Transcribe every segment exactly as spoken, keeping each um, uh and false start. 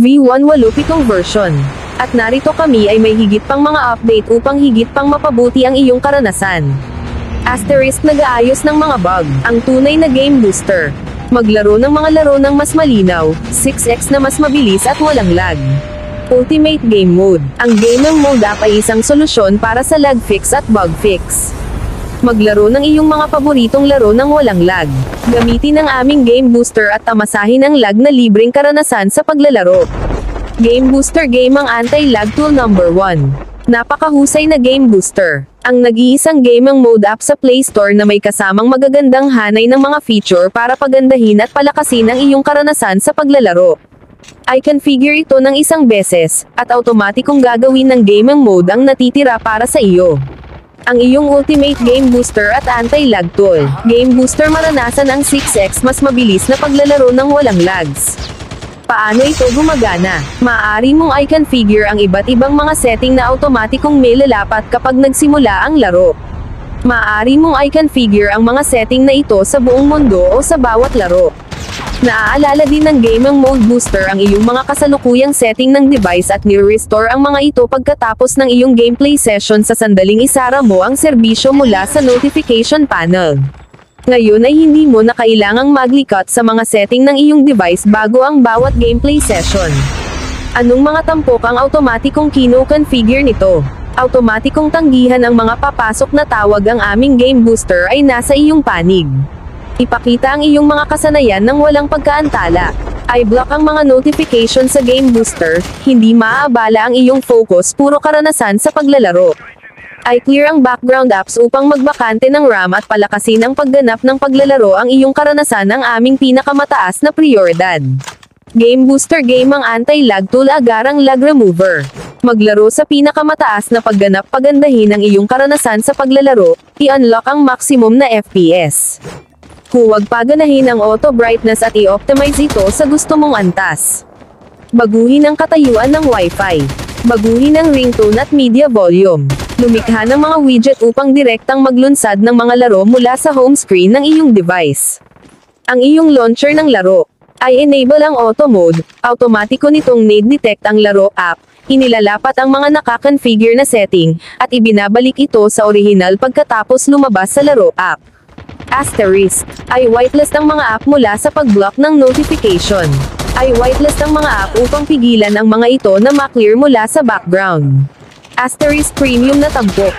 V one Walupitong version. At narito kami ay may higit pang mga update upang higit pang mapabuti ang iyong karanasan. Asterisk nag-aayos ng mga bug, ang tunay na game booster. Maglaro ng mga laro ng mas malinaw, six x na mas mabilis at walang lag. Ultimate Game Mode. Ang Game Mode app ay isang solusyon para sa lag fix at bug fix. Maglaro ng iyong mga paboritong laro ng walang lag. Gamitin ang aming Game Booster at tamasahin ang lag na libreng karanasan sa paglalaro. Game Booster Game ang anti-lag tool number one. Napakahusay na Game Booster. Ang nag-iisang Game Mode app sa Play Store na may kasamang magagandang hanay ng mga feature para pagandahin at palakasin ang iyong karanasan sa paglalaro. I configure ito ng isang beses, at automatikong gagawin ng Game Mode ang natitira para sa iyo. Ang iyong Ultimate Game Booster at Anti-Lag Tool. Game Booster maranasan ang six x mas mabilis na paglalaro ng walang lags. Paano ito gumagana? Maaari mong i-configure ang iba't ibang mga setting na automatikong may lalapat kapag nagsimula ang laro. Maaari mong i-configure ang mga setting na ito sa buong mundo o sa bawat laro. Naaalala din ng Game Mode Booster ang iyong mga kasalukuyang setting ng device at ni-restore ang mga ito pagkatapos ng iyong gameplay session sa sandaling isara mo ang serbisyo mula sa notification panel. Ngayon ay hindi mo na kailangang maglikat sa mga setting ng iyong device bago ang bawat gameplay session. Anong mga tampok ang automatikong kino-configure nito? Automatikong tanggihan ang mga papasok na tawag ang aming Game Booster ay nasa iyong panig. Ipakita ang iyong mga kasanayan ng walang pagkaantala. I-block ang mga notification sa Game Booster, hindi maaabala ang iyong focus puro karanasan sa paglalaro. I-clear ang background apps upang magbakante ng RAM at palakasin ang pagganap ng paglalaro ang iyong karanasan ng aming pinakamataas na prioridad. Game Booster Game ang anti-lag tool agarang lag remover. Maglaro sa pinakamataas na pagganap pagandahin ang iyong karanasan sa paglalaro, i-unlock ang maximum na F P S. Huwag paganahin ang auto brightness at i-optimize ito sa gusto mong antas. Baguhin ang katayuan ng Wi-Fi. Baguhin ang ringtone at media volume. Lumikha ng mga widget upang direktang maglunsad ng mga laro mula sa home screen ng iyong device. Ang iyong launcher ng laro. I-enable ang auto mode. Automatiko nitong nade-detect ang laro app. Inilalapat ang mga nakakonfigure na setting, at ibinabalik ito sa orihinal pagkatapos lumabas sa laro app. Asterisk. Ay whitelist ang mga app mula sa pag-block ng notification. Ay whitelist ang mga app upang pigilan ang mga ito na maklear mula sa background. Asterisk premium na tampok.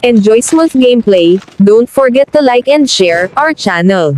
Enjoy smooth gameplay, don't forget to like and share our channel.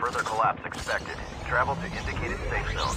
Further collapse expected. Travel to indicated safe zone.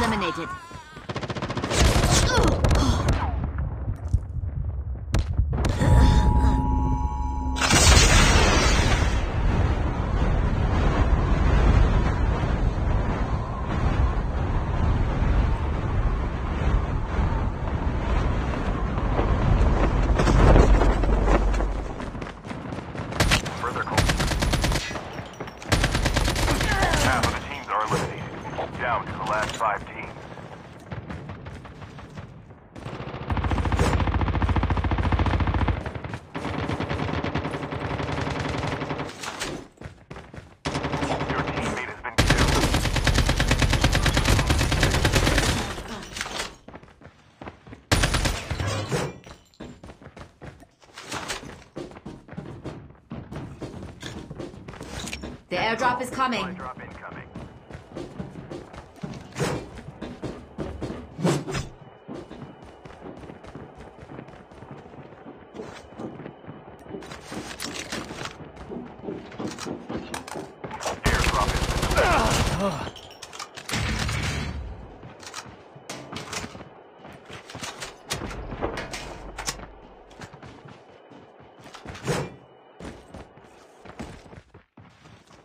Eliminated. Further call. Half of the teams are eliminated. Down to the last five teams. The airdrop is coming. Airdrop incoming.